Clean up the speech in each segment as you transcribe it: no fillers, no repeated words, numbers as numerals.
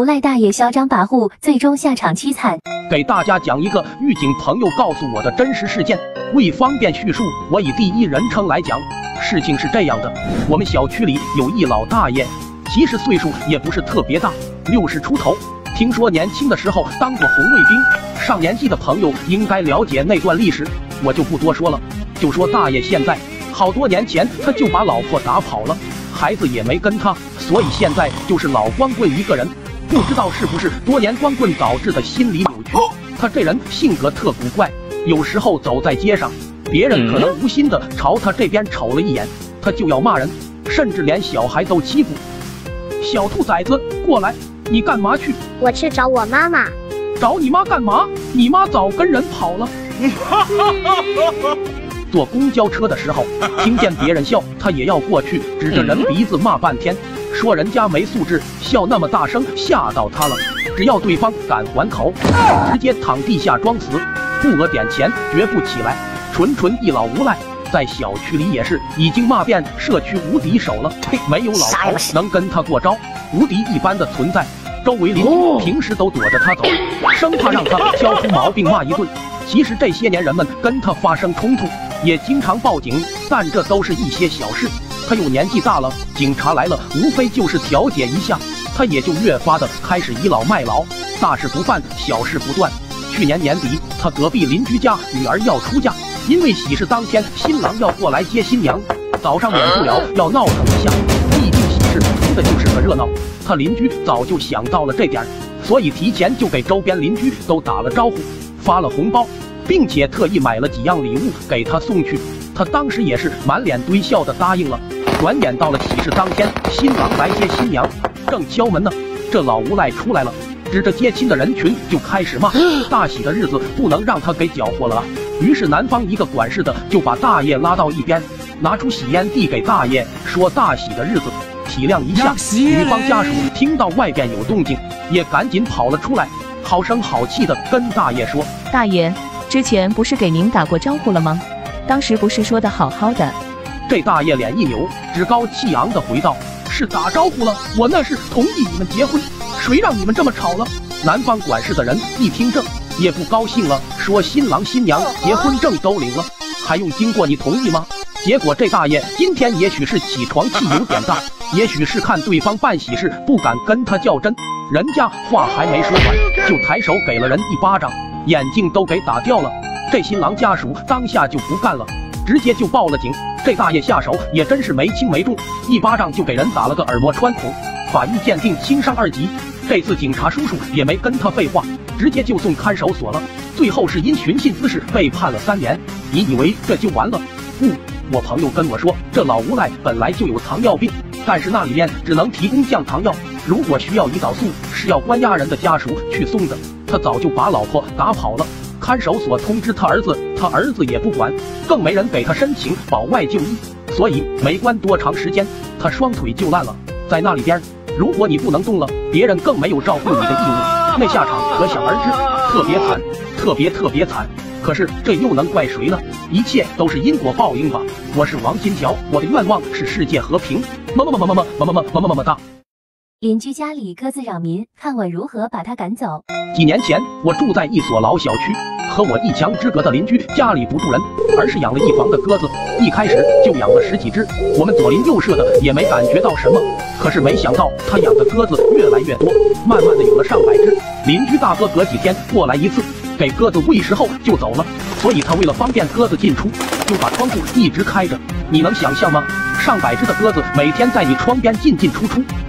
无赖大爷嚣张跋扈，最终下场凄惨。给大家讲一个狱警朋友告诉我的真实事件，为方便叙述，我以第一人称来讲。事情是这样的，我们小区里有一老大爷，其实岁数也不是特别大，60出头。听说年轻的时候当过红卫兵，上年纪的朋友应该了解那段历史，我就不多说了。就说大爷现在，好多年前他就把老婆打跑了，孩子也没跟他，所以现在就是老光棍一个人。不知道是不是多年光棍导致的心理扭曲，他这人性格特古怪，有时候走在街上，别人可能无心的朝他这边瞅了一眼，他就要骂人，甚至连小孩都欺负。小兔崽子，过来！你干嘛去？我去找我妈妈。找你妈干嘛？你妈早跟人跑了。坐公交车的时候，听见别人笑，他也要过去，指着人鼻子骂半天，说人家没素质，笑那么大声吓到他了。只要对方敢还口，直接躺地下装死，不讹点钱绝不起来，纯纯一老无赖。在小区里也是，已经骂遍社区无敌手了。嘿，没有老头能跟他过招，无敌一般的存在。周围邻居平时都躲着他走，生怕让他挑出毛病骂一顿。其实这些年人们跟他发生冲突，也经常报警，但这都是一些小事。他又年纪大了，警察来了无非就是调解一下，他也就越发的开始倚老卖老，大事不办，小事不断。去年年底，他隔壁邻居家女儿要出嫁，因为喜事当天新郎要过来接新娘，早上免不了要闹腾一下。真的就是个热闹，他邻居早就想到了这点，所以提前就给周边邻居都打了招呼，发了红包，并且特意买了几样礼物给他送去。他当时也是满脸堆笑的答应了。转眼到了喜事当天，新郎来接新娘，正敲门呢，这老无赖出来了，指着接亲的人群就开始骂：“大喜的日子不能让他给搅和了啊！”于是男方一个管事的就把大爷拉到一边，拿出喜烟递给大爷，说：“大喜的日子，体谅一下。”女方家属听到外边有动静，也赶紧跑了出来，好声好气的跟大爷说：“大爷，之前不是给您打过招呼了吗？当时不是说的好好的？”这大爷脸一扭，趾高气昂的回道：“是打招呼了，我那是同意你们结婚，谁让你们这么吵了？”男方管事的人一听这也不高兴了，说：“新郎新娘结婚证都领了，还用经过你同意吗？”结果这大爷今天也许是起床气有点大，也许是看对方办喜事不敢跟他较真，人家话还没说完就抬手给了人一巴掌，眼镜都给打掉了。这新郎家属当下就不干了，直接就报了警。这大爷下手也真是没轻没重，一巴掌就给人打了个耳膜穿孔，法医鉴定轻伤2级。这次警察叔叔也没跟他废话，直接就送看守所了，最后是因寻衅滋事被判了3年。你以为这就完了？不，我朋友跟我说，这老无赖本来就有糖尿病，但是那里面只能提供降糖药，如果需要胰岛素是要关押人的家属去送的。他早就把老婆打跑了，看守所通知他儿子，他儿子也不管，更没人给他申请保外就医，所以没关多长时间，他双腿就烂了。在那里边，如果你不能动了，别人更没有照顾你的义务，那下场可想而知，特别惨，特别惨。可是这又能怪谁呢？一切都是因果报应吧。我是王金条，我的愿望是世界和平。么么哒。邻居家里鸽子扰民，看我如何把它赶走。几年前，我住在一所老小区，和我一墙之隔的邻居家里不住人，而是养了一房的鸽子，一开始就养了10几只，我们左邻右舍的也没感觉到什么。可是没想到他养的鸽子越来越多，慢慢的有了上百只。邻居大哥隔几天过来一次，给鸽子喂食后就走了，所以他为了方便鸽子进出，就把窗户一直开着。你能想象吗？上百只的鸽子每天在你窗边进出。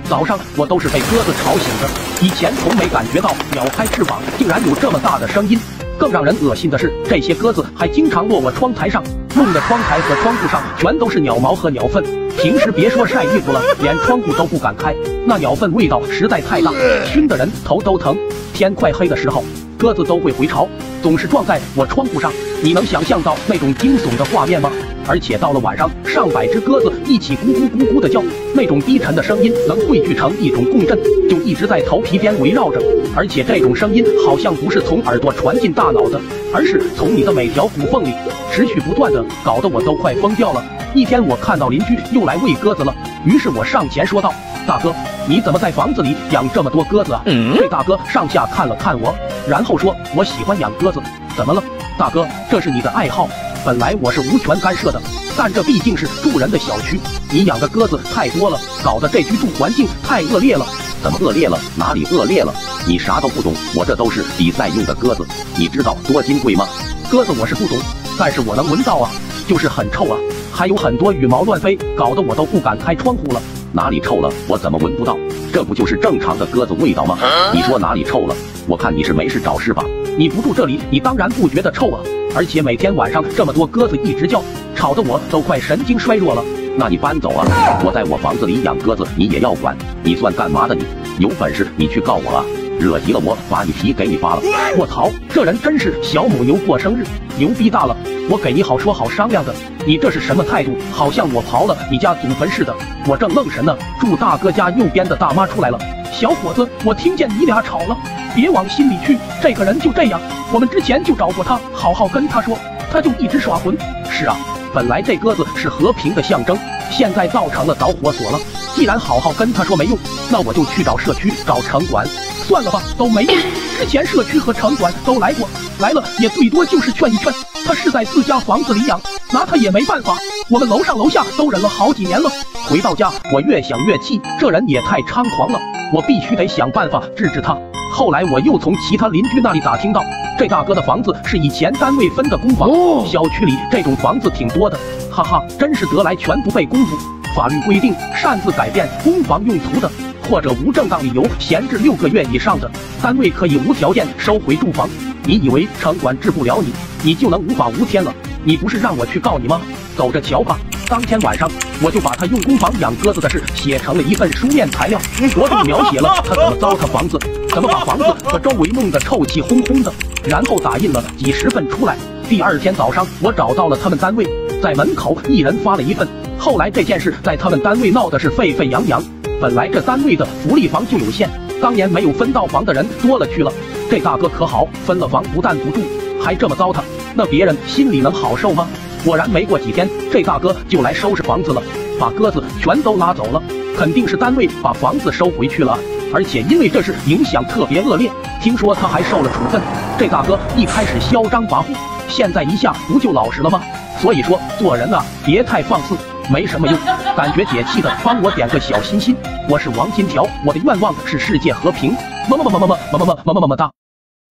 早上我都是被鸽子吵醒的，以前从没感觉到鸟拍翅膀竟然有这么大的声音。更让人恶心的是，这些鸽子还经常落我窗台上，弄得窗台和窗户上全都是鸟毛和鸟粪。平时别说晒衣服了，连窗户都不敢开，那鸟粪味道实在太大，熏得人头都疼。天快黑的时候，鸽子都会回巢，总是撞在我窗户上，你能想象到那种惊悚的画面吗？而且到了晚上，上百只鸽子一起咕咕咕咕的叫，那种低沉的声音能汇聚成一种共振，就一直在头皮边围绕着。而且这种声音好像不是从耳朵传进大脑的，而是从你的每条骨缝里持续不断的，搞得我都快疯掉了。一天我看到邻居又来喂鸽子了，于是我上前说道：“大哥，你怎么在房子里养这么多鸽子啊？”这大哥上下看了看我，然后说：“我喜欢养鸽子，怎么了？大哥，这是你的爱好，本来我是无权干涉的，但这毕竟是住人的小区，你养的鸽子太多了，搞得这居住环境太恶劣了。”怎么恶劣了？哪里恶劣了？你啥都不懂，我这都是比赛用的鸽子，你知道多金贵吗？鸽子我是不懂，但是我能闻到啊，就是很臭啊，还有很多羽毛乱飞，搞得我都不敢开窗户了。哪里臭了？我怎么闻不到？这不就是正常的鸽子味道吗？你说哪里臭了？我看你是没事找事吧？你不住这里，你当然不觉得臭啊。而且每天晚上这么多鸽子一直叫，吵得我都快神经衰弱了。那你搬走啊！我在我房子里养鸽子，你也要管？你算干嘛的你？有本事你去告我啊！惹急了我，把你皮给你扒了！我操，这人真是小母牛过生日，牛逼大了！我给你好说好商量的，你这是什么态度？好像我刨了你家祖坟似的！我正愣神呢，住大哥家右边的大妈出来了，小伙子，我听见你俩吵了，别往心里去，这个人就这样，我们之前就找过他，好好跟他说，他就一直耍混。是啊。本来这鸽子是和平的象征，现在造成了导火索了。既然好好跟他说没用，那我就去找社区、找城管。算了吧，都没用。之前社区和城管都来过，来了也最多就是劝一劝。他是在自家房子里养，拿他也没办法。我们楼上楼下都忍了好几年了。回到家，我越想越气，这人也太猖狂了，我必须得想办法治治他。后来我又从其他邻居那里打听到，这大哥的房子是以前单位分的公房，小区里这种房子挺多的，哈哈，真是得来全不费工夫。法律规定，擅自改变公房用途的，或者无正当理由闲置6个月以上的，单位可以无条件收回住房。你以为城管治不了你，你就能无法无天了？你不是让我去告你吗？走着瞧吧。当天晚上，我就把他用公房养鸽子的事写成了一份书面材料，着重描写了他怎么糟蹋房子，怎么把房子和周围弄得臭气烘烘的，然后打印了几10份出来。第二天早上，我找到了他们单位，在门口一人发了1份。后来这件事在他们单位闹的是沸沸扬扬。本来这单位的福利房就有限，当年没有分到房的人多了去了。这大哥可好，分了房不但不住，还这么糟蹋，那别人心里能好受吗？果然没过几天，这大哥就来收拾房子了，把鸽子全都拉走了，肯定是单位把房子收回去了。而且因为这事影响特别恶劣，听说他还受了处分。这大哥一开始嚣张跋扈，现在一下不就老实了吗？所以说做人啊，别太放肆，没什么用。感觉解气的，帮我点个小心心。我是王金条，我的愿望是世界和平。么么么么么么么么么么么哒。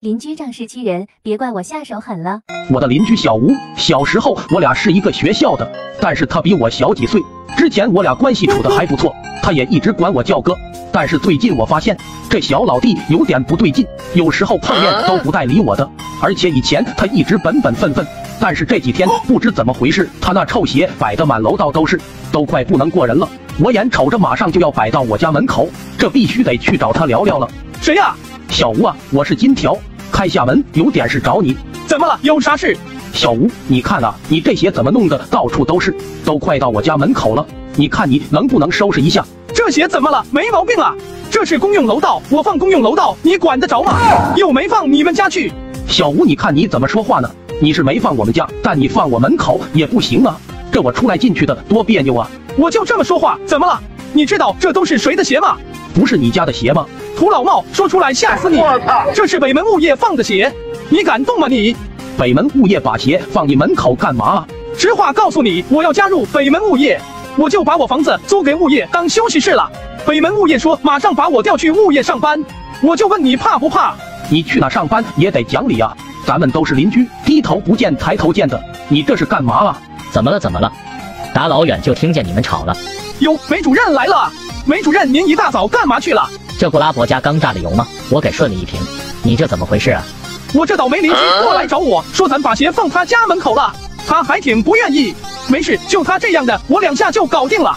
邻居仗势欺人，别怪我下手狠了。我的邻居小吴，小时候我俩是一个学校的，但是他比我小几岁。之前我俩关系处得还不错，他也一直管我叫哥。但是最近我发现这小老弟有点不对劲，有时候碰面都不带理我的。而且以前他一直本本分分，但是这几天不知怎么回事，他那臭鞋摆得满楼道都是，都快不能过人了。我眼瞅着马上就要摆到我家门口，这必须得去找他聊聊了。谁呀？小吴啊，我是金条。开下门，有点事找你。怎么了？有啥事？小吴，你看啊，你这鞋怎么弄得到处都是，都快到我家门口了，你看你能不能收拾一下？这鞋怎么了？没毛病啊，这是公用楼道，我放公用楼道，你管得着吗？又没放你们家去。小吴，你看你怎么说话呢？你是没放我们家，但你放我门口也不行啊，这我出来进去的多别扭啊。我就这么说话，怎么了？你知道这都是谁的鞋吗？不是你家的鞋吗？土老帽，说出来吓死你！这是北门物业放的鞋，你敢动吗你？北门物业把鞋放你门口干嘛？实话告诉你，我要加入北门物业，我就把我房子租给物业当休息室了。北门物业说马上把我调去物业上班，我就问你怕不怕？你去哪上班也得讲理啊，咱们都是邻居，低头不见抬头见的，你这是干嘛啊？怎么了怎么了？打老远就听见你们吵了。哟，梅主任来了。梅主任，您一大早干嘛去了？这布拉伯家刚榨的油吗？我给顺了一瓶。你这怎么回事啊？我这倒霉邻居过来找我说，咱把鞋放他家门口了，他还挺不愿意。没事，就他这样的，我2下就搞定了。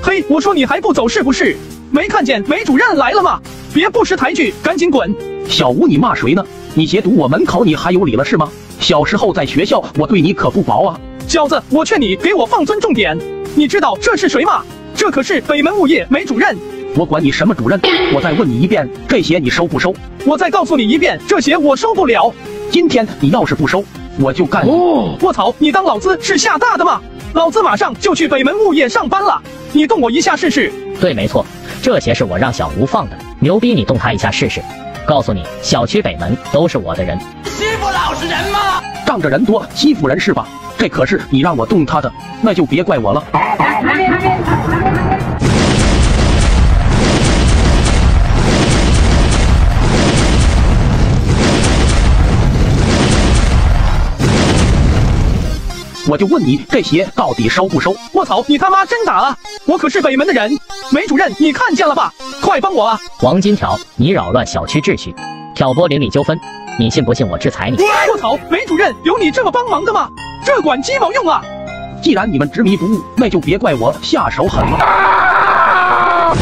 嘿，我说你还不走是不是？没看见梅主任来了吗？别不识抬举，赶紧滚！小吴，你骂谁呢？你鞋堵我门口，你还有理了是吗？小时候在学校，我对你可不薄啊。小子，我劝你给我放尊重点，你知道这是谁吗？这可是北门物业梅主任。我管你什么主任，我再问你一遍，这鞋你收不收？我再告诉你一遍，这鞋我收不了。今天你要是不收，我就干你！我操，你当老子是吓大的吗？老子马上就去北门物业上班了，你动我一下试试。对，没错，这鞋是我让小吴放的，牛逼，你动他一下试试。告诉你，小区北门都是我的人，欺负老实人吗？仗着人多欺负人是吧？这可是你让我动他的，那就别怪我了。我就问你，这鞋到底收不收？我操，你他妈真打啊！我可是北门的人，梅主任，你看见了吧？快帮我啊！王金条，你扰乱小区秩序，挑拨邻里纠纷，你信不信我制裁你？我操，梅主任，有你这么帮忙的吗？这管鸡毛用啊！既然你们执迷不悟，那就别怪我下手狠了。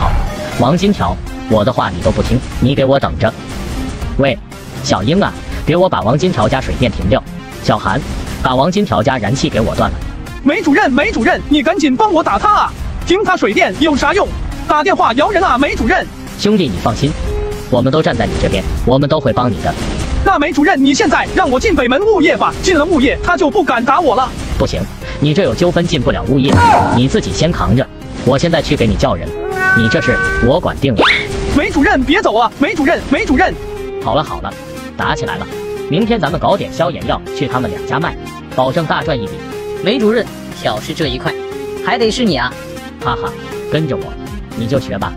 好，王金条，我的话你都不听，你给我等着！喂，小英啊！给我把王金条家水电停掉，小韩，把王金条家燃气给我断了。梅主任，梅主任，你赶紧帮我打他啊！停他水电有啥用？打电话摇人啊，梅主任。兄弟，你放心，我们都站在你这边，我们都会帮你的。那梅主任，你现在让我进北门物业吧，进了物业他就不敢打我了。不行，你这有纠纷进不了物业，你自己先扛着，我现在去给你叫人，你这事我管定了。梅主任别走啊，梅主任，梅主任。好了好了。打起来了！明天咱们搞点消炎药去他们两家卖，保证大赚一笔。梅主任，挑事这一块还得是你啊！哈哈，跟着我，你就学吧。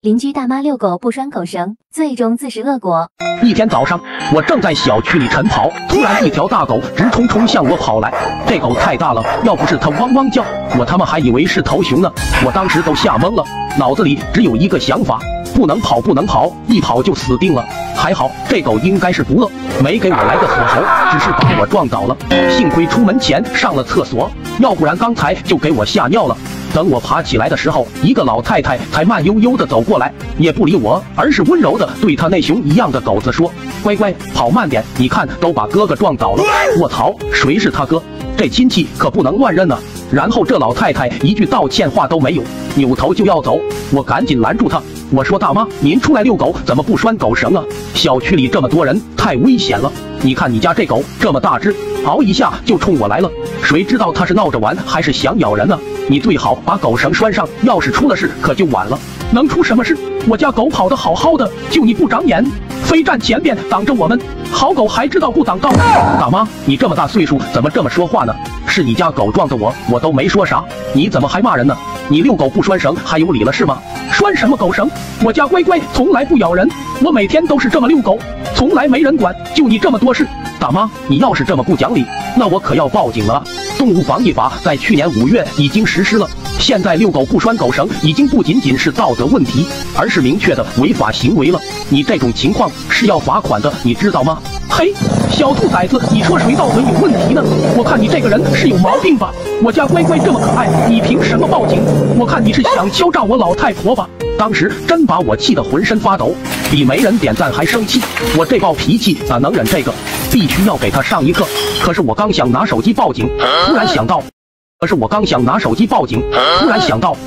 邻居大妈遛狗不拴狗绳，最终自食恶果。一天早上，我正在小区里晨跑，突然一条大狗直冲向我跑来。这狗太大了，要不是它汪汪叫，我他妈还以为是头熊呢。我当时都吓懵了，脑子里只有一个想法。不能跑，不能跑，一跑就死定了。还好这狗应该是不饿，没给我来个锁喉，只是把我撞倒了。幸亏出门前上了厕所，要不然刚才就给我吓尿了。等我爬起来的时候，一个老太太才慢悠悠地走过来，也不理我，而是温柔地对她那熊一样的狗子说：“乖乖，跑慢点，你看都把哥哥撞倒了。”卧槽，谁是他哥？这亲戚可不能乱认啊！然后这老太太一句道歉话都没有，扭头就要走。我赶紧拦住她，我说：“大妈，您出来遛狗怎么不拴狗绳啊？小区里这么多人，太危险了。你看你家这狗这么大只，嗷一下就冲我来了。谁知道它是闹着玩还是想咬人呢？你最好把狗绳拴上，要是出了事可就晚了。能出什么事？我家狗跑得好好的，就你不长眼，非站前边挡着我们。”好狗还知道不挡道。大妈，你这么大岁数怎么这么说话呢？是你家狗撞的我都没说啥，你怎么还骂人呢？你遛狗不拴绳还有理了是吗？拴什么狗绳？我家乖乖从来不咬人，我每天都是这么遛狗，从来没人管，就你这么多事。大妈，你要是这么不讲理，那我可要报警了。动物防疫法在去年5月已经实施了，现在遛狗不拴狗绳已经不仅仅是道德问题，而是明确的违法行为了。你这种情况是要罚款的，你知道吗？嘿，小兔崽子，你说谁道德有问题呢？我看你这个人是有毛病吧？我家乖乖这么可爱，你凭什么报警？我看你是想敲诈我老太婆吧？当时真把我气得浑身发抖，比没人点赞还生气。我这暴脾气哪能忍这个？必须要给他上一课。可是我刚想拿手机报警，突然想到。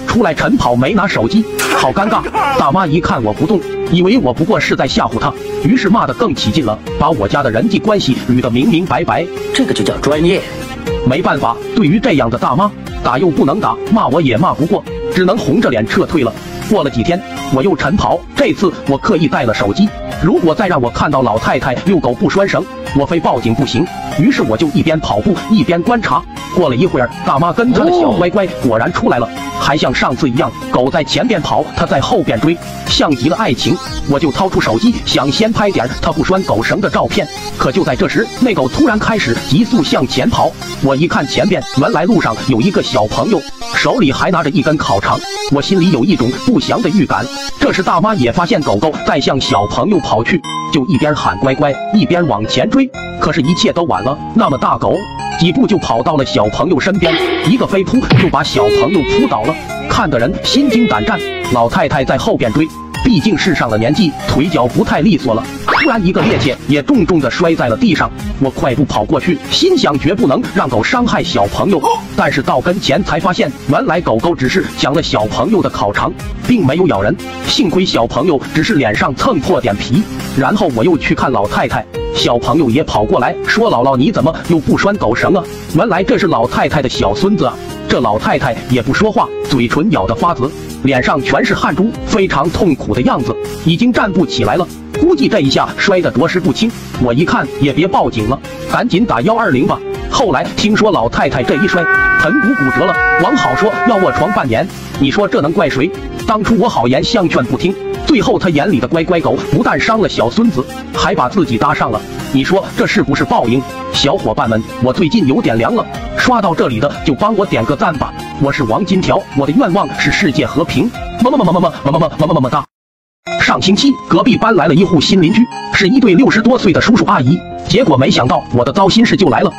出来晨跑没拿手机，好尴尬。大妈一看我不动，以为我不过是在吓唬她，于是骂得更起劲了，把我家的人际关系捋得明明白白。这个就叫专业。没办法，对于这样的大妈，打又不能打，骂我也骂不过，只能红着脸撤退了。过了几天，我又晨跑，这次我刻意带了手机。如果再让我看到老太太遛狗不拴绳，我非报警不行。于是我就一边跑步一边观察。过了一会儿，大妈跟她的小乖乖果然出来了，还像上次一样，狗在前边跑，她在后边追，像极了爱情。我就掏出手机想先拍点她不拴狗绳的照片，可就在这时，那狗突然开始急速向前跑。我一看前边，原来路上有一个小朋友，手里还拿着一根烤肠。我心里有一种不祥的预感。这时大妈也发现狗狗在向小朋友跑去，就一边喊乖乖一边往前追，可是一切都晚了。那么大狗几步就跑到了小朋友身边，一个飞扑就把小朋友扑倒了，看的人心惊胆战。老太太在后边追，毕竟是上了年纪，腿脚不太利索了，突然一个趔趄，也重重地摔在了地上。我快步跑过去，心想绝不能让狗伤害小朋友，但是到跟前才发现，原来狗狗只是抢了小朋友的烤肠，并没有咬人。幸亏小朋友只是脸上蹭破点皮。然后我又去看老太太，小朋友也跑过来说：“姥姥，你怎么又不拴狗绳啊？”原来这是老太太的小孙子啊。这老太太也不说话，嘴唇咬得发紫，脸上全是汗珠，非常痛苦的样子，已经站不起来了。估计这一下摔得着实不轻。我一看也别报警了，赶紧打120吧。后来听说老太太这一摔，盆骨骨折了，往好说要卧床半年。你说这能怪谁？当初我好言相劝不听，最后他眼里的乖乖狗不但伤了小孙子，还把自己搭上了。你说这是不是报应？小伙伴们，我最近有点凉了，刷到这里的就帮我点个赞吧。我是王金条，我的愿望是世界和平，么么哒。上星期隔壁搬来了一户新邻居，是一对60多岁的叔叔阿姨，结果没想到我的糟心事就来了。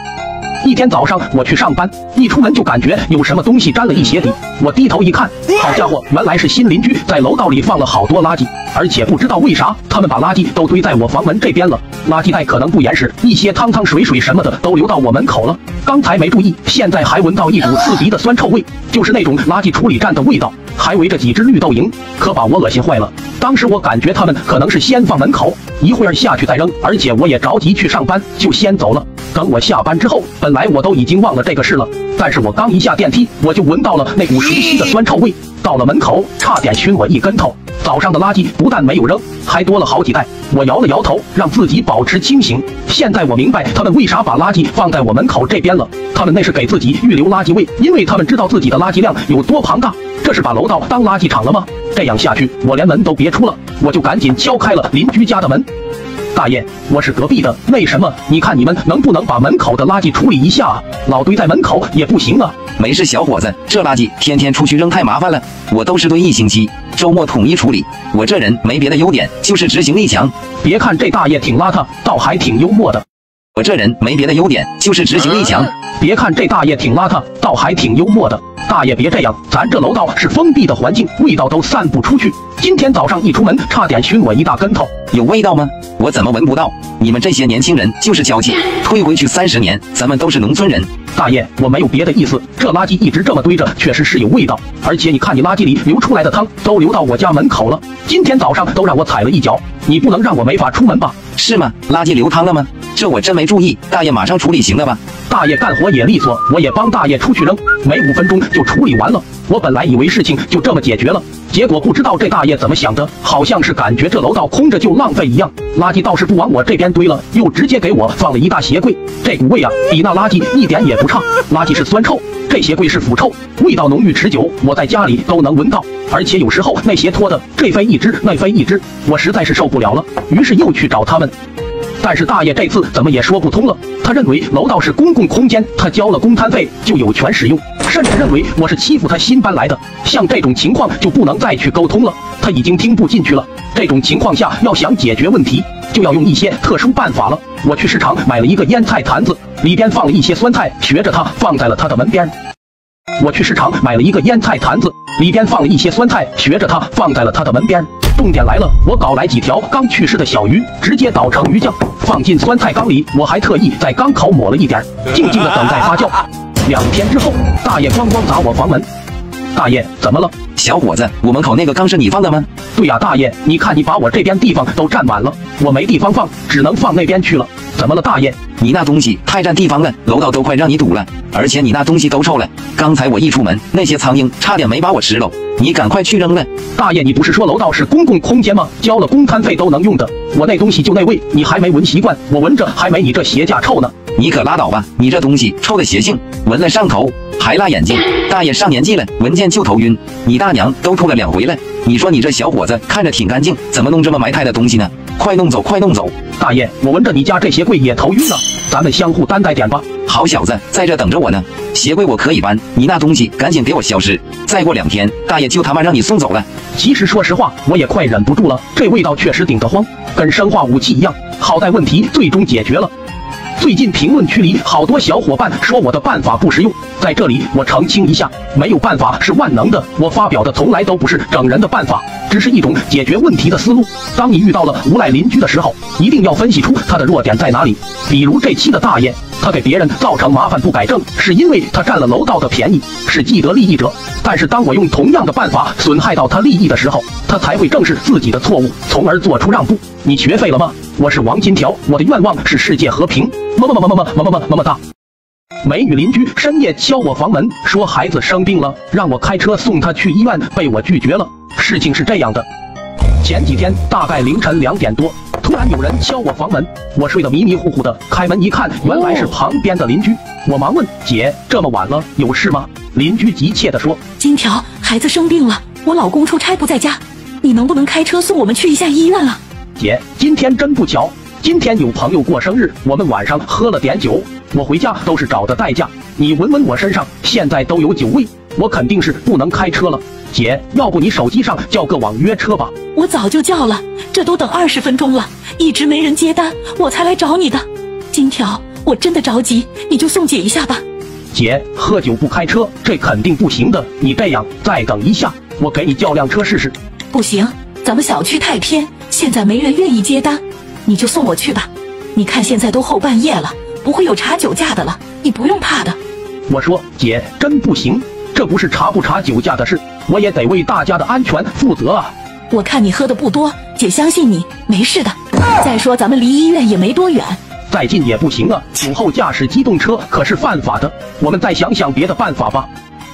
一天早上我去上班，一出门就感觉有什么东西沾了一鞋底，我低头一看，好家伙，原来是新邻居在楼道里放了好多垃圾，而且不知道为啥他们把垃圾都堆在我房门这边了，垃圾袋可能不严实，一些汤水什么的都流到我门口了，刚才没注意，现在还闻到一股刺鼻的酸臭味，就是那种垃圾处理站的味道，还围着几只绿豆蝇，可把我恶心坏了。当时我感觉他们可能是先放门口，一会儿下去再扔，而且我也着急去上班，就先走了。等我下班之后，本来我都已经忘了这个事了，但是我刚一下电梯，我就闻到了那股熟悉的酸臭味，到了门口差点熏我一跟头。早上的垃圾不但没有扔，还多了好几袋。我摇了摇头，让自己保持清醒。现在我明白他们为啥把垃圾放在我门口这边了，他们那是给自己预留垃圾位，因为他们知道自己的垃圾量有多庞大。这是把楼道当垃圾场了吗？这样下去我连门都别出了。我就赶紧敲开了邻居家的门。大爷，我是隔壁的，为什么？你看你们能不能把门口的垃圾处理一下啊？老堆在门口也不行啊。没事，小伙子，这垃圾天天出去扔太麻烦了，我都是堆一星期，周末统一处理。我这人没别的优点，就是执行力强。别看这大爷挺邋遢，倒还挺幽默的。我这人没别的优点，就是执行力强。别看这大爷挺邋遢，倒还挺幽默的。大爷别这样，咱这楼道是封闭的环境，味道都散不出去。今天早上一出门，差点熏我一大跟头。有味道吗？我怎么闻不到？你们这些年轻人就是娇气，推回去30年，咱们都是农村人。大爷，我没有别的意思，这垃圾一直这么堆着，确实是有味道。而且你看你垃圾里流出来的汤都流到我家门口了，今天早上都让我踩了一脚，你不能让我没法出门吧？是吗？垃圾流汤了吗？这我真没注意，大爷马上处理行了吧？大爷干活也利索，我也帮大爷出去扔，没5分钟就处理完了。我本来以为事情就这么解决了，结果不知道这大爷怎么想的，好像是感觉这楼道空着就浪费一样，垃圾倒是不往我这边堆了，又直接给我放了一大鞋柜。这股味啊，比那垃圾一点也不差。垃圾是酸臭，这鞋柜是腐臭，味道浓郁持久，我在家里都能闻到。而且有时候那鞋脱的，这飞一只，那飞一只，我实在是受不了了，于是又去找他们。但是大爷这次怎么也说不通了，他认为楼道是公共空间，他交了公摊费就有权使用，甚至认为我是欺负他新搬来的。像这种情况就不能再去沟通了，他已经听不进去了。这种情况下要想解决问题，就要用一些特殊办法了。我去市场买了一个腌菜坛子，里边放了一些酸菜，学着它放在了他的门边。重点来了，我搞来几条刚去世的小鱼，直接捣成鱼酱，放进酸菜缸里，我还特意在缸口抹了一点，静静的等待发酵。2天之后，大爷咣咣砸我房门。大爷，怎么了？小伙子，我门口那个缸是你放的吗？对呀，大爷，你看你把我这边地方都占满了，我没地方放，只能放那边去了。怎么了，大爷？你那东西太占地方了，楼道都快让你堵了，而且你那东西都臭了。刚才我一出门，那些苍蝇差点没把我吃了，你赶快去扔了。大爷，你不是说楼道是公共空间吗？交了公摊费都能用的。我那东西就那味，你还没闻习惯，我闻着还没你这鞋架臭呢。你可拉倒吧，你这东西臭的邪性，闻了上头，还辣眼睛。大爷上年纪了，闻见就头晕，你大娘都吐了2回了。你说你这小伙子看着挺干净，怎么弄这么埋汰的东西呢？快弄走，快弄走！大爷，我闻着你家这鞋柜也头晕了，咱们相互担待点吧。好小子，在这等着我呢。鞋柜我可以搬，你那东西赶紧给我消失。再过2天，大爷就他妈让你送走了。其实说实话，我也快忍不住了，这味道确实顶得慌，跟生化武器一样。好在问题最终解决了。最近评论区里好多小伙伴说我的办法不实用，在这里我澄清一下，没有办法是万能的，我发表的从来都不是整人的办法，只是一种解决问题的思路。当你遇到了无赖邻居的时候，一定要分析出他的弱点在哪里。比如这期的大爷，他给别人造成麻烦不改正，是因为他占了楼道的便宜，是既得利益者。但是当我用同样的办法损害到他利益的时候，他才会正视自己的错误，从而做出让步。你学会了吗？我是王金条，我的愿望是世界和平。么么哒。美女邻居深夜敲我房门，说孩子生病了，让我开车送她去医院，被我拒绝了。事情是这样的，前几天大概凌晨2点多，突然有人敲我房门，我睡得迷迷糊糊的，开门一看，原来是旁边的邻居。我忙问姐，这么晚了，有事吗？邻居急切地说，金条，孩子生病了，我老公出差不在家，你能不能开车送我们去一下医院啊？姐，今天真不巧，今天有朋友过生日，我们晚上喝了点酒，我回家都是找的代驾，你闻闻我身上，现在都有酒味，我肯定是不能开车了。姐，要不你手机上叫个网约车吧？我早就叫了，这都等20分钟了，一直没人接单，我才来找你的。金条，我真的着急，你就送姐一下吧。姐，喝酒不开车，这肯定不行的，你这样，再等一下，我给你叫辆车试试。不行，咱们小区太偏，现在没人愿意接单，你就送我去吧。你看现在都后半夜了，不会有查酒驾的了，你不用怕的。我说姐，真不行，这不是查不查酒驾的事，我也得为大家的安全负责啊。我看你喝的不多，姐相信你没事的。再说咱们离医院也没多远，再近也不行啊，酒后驾驶机动车可是犯法的，我们再想想别的办法吧。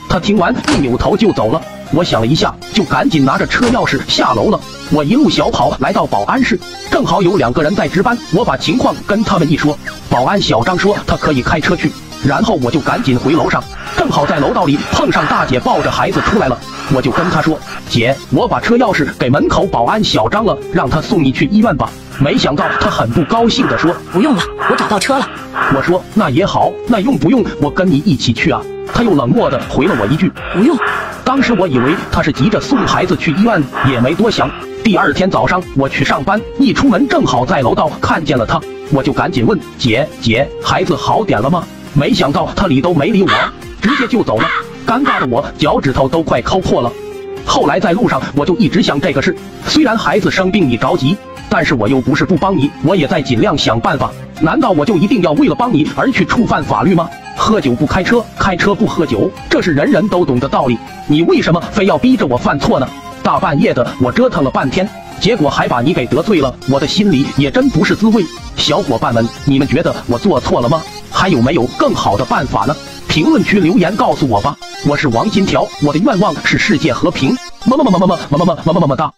他听完一扭头就走了，我想了一下，就赶紧拿着车钥匙下楼了。我一路小跑来到保安室，正好有2个人在值班，我把情况跟他们一说，保安小张说他可以开车去，然后我就赶紧回楼上，正好在楼道里碰上大姐抱着孩子出来了，我就跟她说，姐，我把车钥匙给门口保安小张了，让他送你去医院吧。没想到他很不高兴地说，不用了，我找到车了。我说那也好，那用不用我跟你一起去啊？他又冷漠地回了我一句，不用。当时我以为他是急着送孩子去医院，也没多想。第2天早上我去上班，一出门正好在楼道看见了他，我就赶紧问，姐，孩子好点了吗？没想到他理都没理我，直接就走了，尴尬的我脚趾头都快抠破了。后来在路上我就一直想这个事，虽然孩子生病你着急，但是我又不是不帮你，我也在尽量想办法，难道我就一定要为了帮你而去触犯法律吗？喝酒不开车，开车不喝酒，这是人人都懂的道理，你为什么非要逼着我犯错呢？大半夜的我折腾了半天，结果还把你给得罪了，我的心里也真不是滋味。小伙伴们，你们觉得我做错了吗？还有没有更好的办法呢？评论区留言告诉我吧。我是王金条，我的愿望是世界和平。么么哒。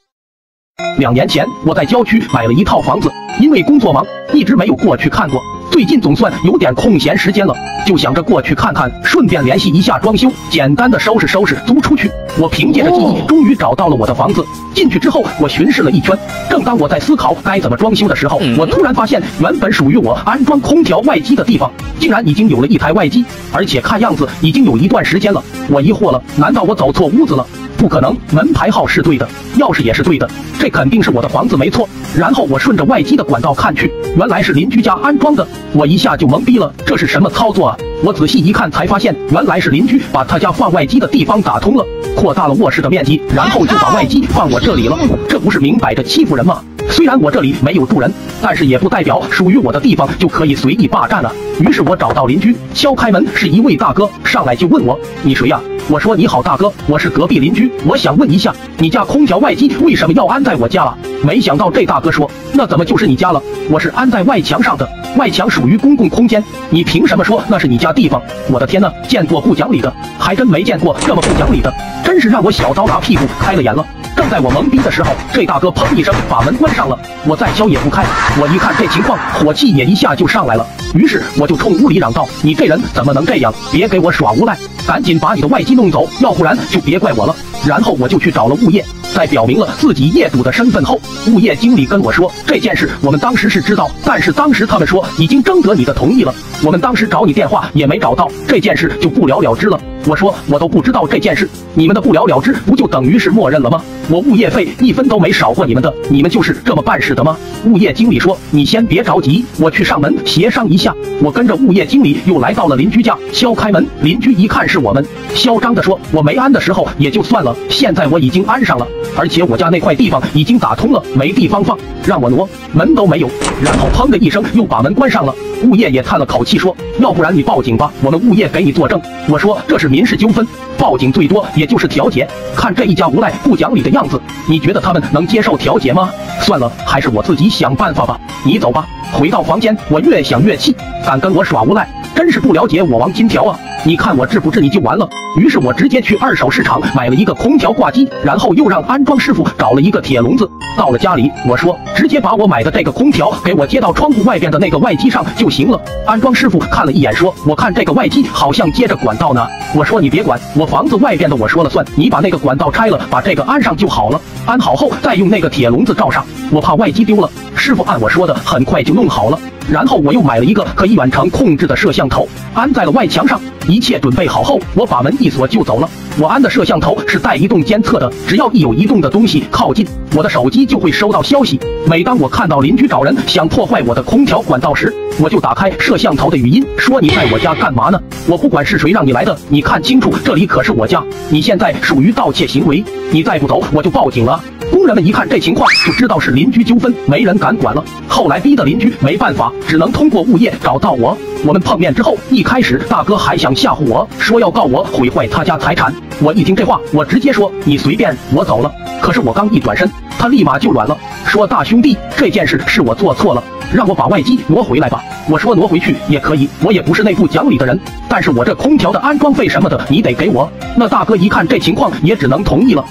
2年前，我在郊区买了一套房子，因为工作忙，一直没有过去看过。最近总算有点空闲时间了，就想着过去看看，顺便联系一下装修，简单的收拾收拾租出去。我凭借着记忆，终于找到了我的房子。进去之后，我巡视了一圈，正当我在思考该怎么装修的时候，我突然发现，原本属于我安装空调外机的地方，竟然已经有了一台外机，而且看样子已经有一段时间了。我疑惑了，难道我走错屋子了？不可能，门牌号是对的，钥匙也是对的，这肯定是我的房子没错。然后我顺着外机的管道看去，原来是邻居家安装的，我一下就懵逼了，这是什么操作啊？我仔细一看才发现，原来是邻居把他家放外机的地方打通了，扩大了卧室的面积，然后就把外机放我这里了，这不是明摆着欺负人吗？虽然我这里没有住人，但是也不代表属于我的地方就可以随意霸占了。于是我找到邻居，敲开门是一位大哥，上来就问我，你谁呀？我说你好大哥，我是隔壁邻居，我想问一下，你家空调外机为什么要安在我家啊？没想到这大哥说，那怎么就是你家了？我是安在外墙上的，外墙属于公共空间，你凭什么说那是你家地方？我的天哪，见过不讲理的，还真没见过这么不讲理的，真是让我小刀拿屁股开了眼了。正在我懵逼的时候，这大哥砰一声把门关上了，我再敲也不开。我一看这情况，火气也一下就上来了，于是我就冲屋里嚷道，你这人怎么能这样，别给我耍无赖，赶紧把你的外机弄走，要不然就别怪我了。然后我就去找了物业，在表明了自己业主的身份后，物业经理跟我说，这件事我们当时是知道，但是当时他们说已经征得你的同意了，我们当时找你电话也没找到，这件事就不了了之了。我说我都不知道这件事，你们的不了了之不就等于是默认了吗？我物业费一分都没少过你们的，你们就是这么办事的吗？物业经理说，你先别着急，我去上门协商一下。我跟着物业经理又来到了邻居家，敲开门，邻居一看是我们，嚣张的说，我没安的时候也就算了，现在我已经安上了，而且我家那块地方已经打通了，没地方放，让我挪，门都没有。然后砰的一声又把门关上了。物业也叹了口气说，要不然你报警吧，我们物业给你作证。我说这是民事纠纷，报警最多也就是调解。看这一家无赖不讲理的样子，你觉得他们能接受调解吗？算了，还是我自己想办法吧。你走吧。回到房间，我越想越气，敢跟我耍无赖，真是不了解我王金条啊！你看我治不治你就完了。于是我直接去二手市场买了一个空调挂机，然后又让安装师傅找了一个铁笼子。到了家里，我说直接把我买的这个空调给我接到窗户外边的那个外机上就行了。安装师傅看了一眼，说：“我看这个外机好像接着管道呢。”我说：“你别管，我房子外边的我说了算，你把那个管道拆了，把这个安上就好了。安好后再用那个铁笼子罩上，我怕外机丢了。”师傅按我说的，很快就弄好了。然后我又买了一个可以远程控制的摄像头，安在了外墙上。一切准备好后，我把门一锁就走了。我安的摄像头是带移动监测的，只要一有移动的东西靠近，我的手机就会收到消息。每当我看到邻居找人想破坏我的空调管道时，我就打开摄像头的语音，说：“你在我家干嘛呢？我不管是谁让你来的，你看清楚，这里可是我家，你现在属于盗窃行为，你再不走我就报警了。”工人们一看这情况，就知道是邻居纠纷，没人敢管了。后来逼得邻居没办法，只能通过物业找到我。我们碰面之后，一开始大哥还想吓唬我，说要告我毁坏他家财产。我一听这话，我直接说：“你随便，我走了。”可是我刚一转身，他立马就软了，说：“大兄弟，这件事是我做错了，让我把外机挪回来吧。”我说：“挪回去也可以，我也不是那不讲理的人，但是我这空调的安装费什么的，你得给我。”那大哥一看这情况，也只能同意了。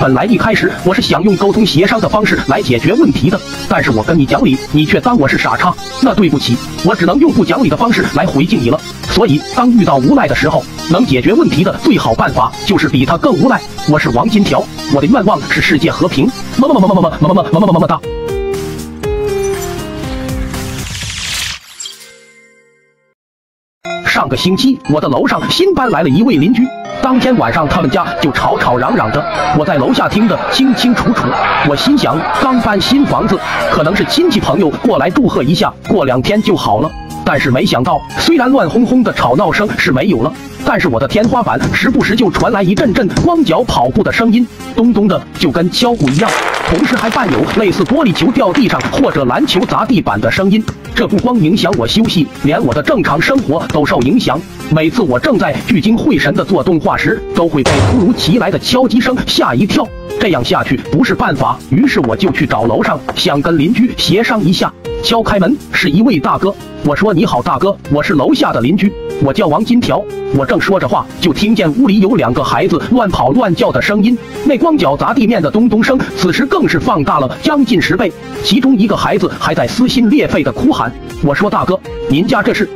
本来一开始我是想用沟通协商的方式来解决问题的，但是我跟你讲理，你却当我是傻叉，那对不起，我只能用不讲理的方式来回敬你了。所以当遇到无赖的时候，能解决问题的最好办法就是比他更无赖。我是王金条，我的愿望是世界和平。么么哒。上个星期，我的楼上新搬来了一位邻居。当天晚上，他们家就吵吵嚷嚷的，我在楼下听得清清楚楚。我心想，刚搬新房子，可能是亲戚朋友过来祝贺一下，过两天就好了。但是没想到，虽然乱哄哄的吵闹声是没有了，但是我的天花板时不时就传来一阵阵光脚跑步的声音，咚咚的，就跟敲鼓一样。同时还伴有类似玻璃球掉地上或者篮球砸地板的声音，这不光影响我休息，连我的正常生活都受影响。每次我正在聚精会神地做动画时，都会被突如其来的敲击声吓一跳。这样下去不是办法，于是我就去找楼上，想跟邻居协商一下。敲开门是一位大哥，我说：“你好，大哥，我是楼下的邻居，我叫王金条。”我正说着话，就听见屋里有两个孩子乱跑乱叫的声音，那光脚砸地面的咚咚声，此时更是放大了将近10倍。其中一个孩子还在撕心裂肺的哭喊。我说：“大哥，您家这是……”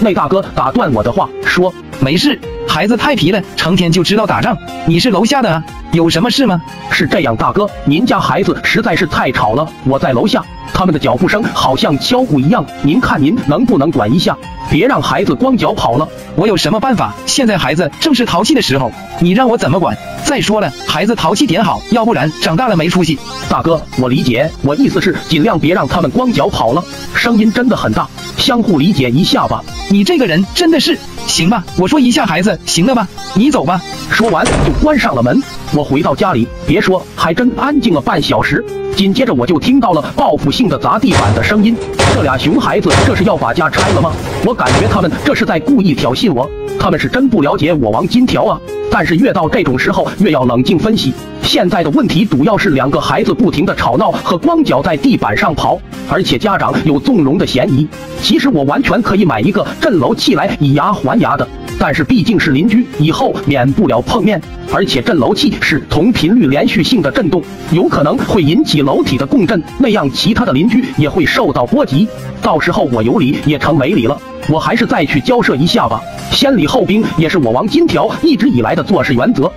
那大哥打断我的话，说：“没事，孩子太皮了，成天就知道打仗。你是楼下的啊，有什么事吗？”“是这样，大哥，您家孩子实在是太吵了，我在楼下。”他们的脚步声好像敲鼓一样，您看您能不能管一下，别让孩子光脚跑了。我有什么办法？现在孩子正是淘气的时候，你让我怎么管？再说了，孩子淘气点好，要不然长大了没出息。大哥，我理解，我意思是尽量别让他们光脚跑了。声音真的很大，相互理解一下吧。你这个人真的是……行吧，我说一下孩子，行了吧？你走吧。说完就关上了门。我回到家里，别说，还真安静了半小时。紧接着我就听到了报复性的砸地板的声音，这俩熊孩子这是要把家拆了吗？我感觉他们这是在故意挑衅我，他们是真不了解我王金条啊！但是越到这种时候，越要冷静分析。现在的问题主要是两个孩子不停的吵闹和光脚在地板上跑，而且家长有纵容的嫌疑。其实我完全可以买一个镇楼器来以牙还牙的，但是毕竟是邻居，以后免不了碰面，而且震楼器是同频率连续性的震动，有可能会引起楼体的共振，那样其他的邻居也会受到波及，到时候我有理也成没理了。我还是再去交涉一下吧，先礼后兵也是我王金条一直以来的做事原则。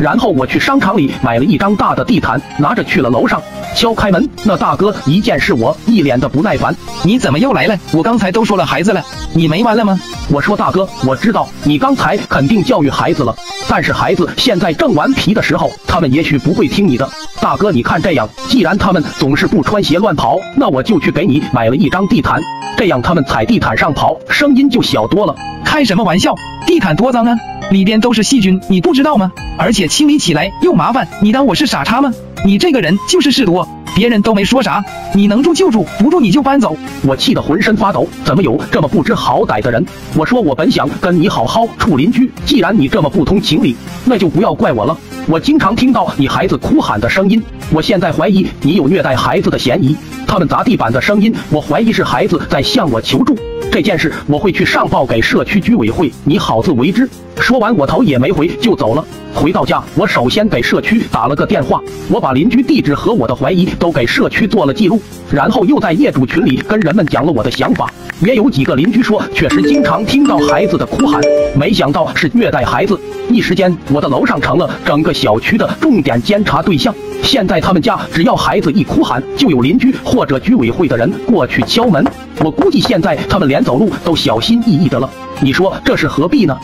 然后我去商场里买了一张大的地毯，拿着去了楼上。敲开门，那大哥一见是我，一脸的不耐烦：“你怎么又来了？我刚才都说了孩子了，你没完了吗？”我说：“大哥，我知道你刚才肯定教育孩子了，但是孩子现在正顽皮的时候，他们也许不会听你的。大哥，你看这样，既然他们总是不穿鞋乱跑，那我就去给你买了一张地毯，这样他们踩地毯上跑，声音就小多了。”“开什么玩笑？地毯多脏啊！里边都是细菌，你不知道吗？而且清理起来又麻烦，你当我是傻叉吗？你这个人就是事多。”别人都没说啥，你能住就住，不住你就搬走。我气得浑身发抖，怎么有这么不知好歹的人？我说我本想跟你好好处邻居，既然你这么不通情理，那就不要怪我了。我经常听到你孩子哭喊的声音，我现在怀疑你有虐待孩子的嫌疑。他们砸地板的声音，我怀疑是孩子在向我求助。 这件事我会去上报给社区居委会，你好自为之。说完，我头也没回就走了。回到家，我首先给社区打了个电话，我把邻居地址和我的怀疑都给社区做了记录，然后又在业主群里跟人们讲了我的想法。也有几个邻居说，确实经常听到孩子的哭喊，没想到是虐待孩子。一时间，我的楼上成了整个小区的重点监察对象。现在他们家只要孩子一哭喊，就有邻居或者居委会的人过去敲门。 我估计现在他们连走路都小心翼翼的了，你说这是何必呢？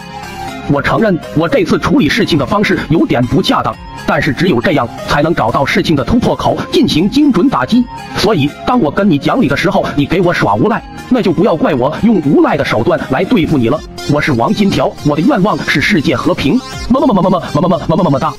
我承认我这次处理事情的方式有点不恰当，但是只有这样才能找到事情的突破口，进行精准打击。所以，当我跟你讲理的时候，你给我耍无赖，那就不要怪我用无赖的手段来对付你了。我是王金条，我的愿望是世界和平。么么么么么么么么么么么么哒。